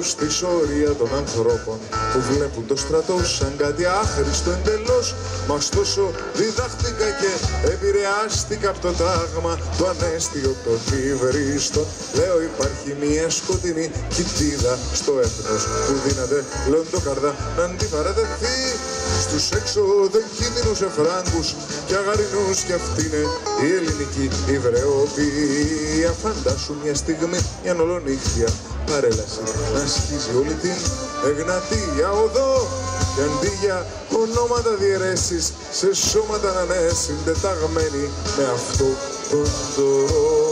Ήμουν στη σωρία των ανθρώπων που βλέπουν το στρατό σαν κάτι άχρηστο εντελώς. Μα τόσο διδάχτηκα και επηρεάστηκα από το τάγμα του ανέστιο των υβρίστων. Λέω υπάρχει μια σκοτεινή κοιτίδα στο έθνος που δύναται λοντοκαρδά να αντιπαραδεθεί στους έξω δεν κίνδυνους εφράγκους και αγαρινούς, και αυτή είναι η ελληνική υβρεοποίηση. Φαντάσου μια στιγμή, μια ολονύχτια παρέλαση να σχίζει όλη την Εγνατία οδό και αντί για ονόματα διαιρέσεις σε σώματα να είναι συντεταγμένοι με αυτό τον δώρο.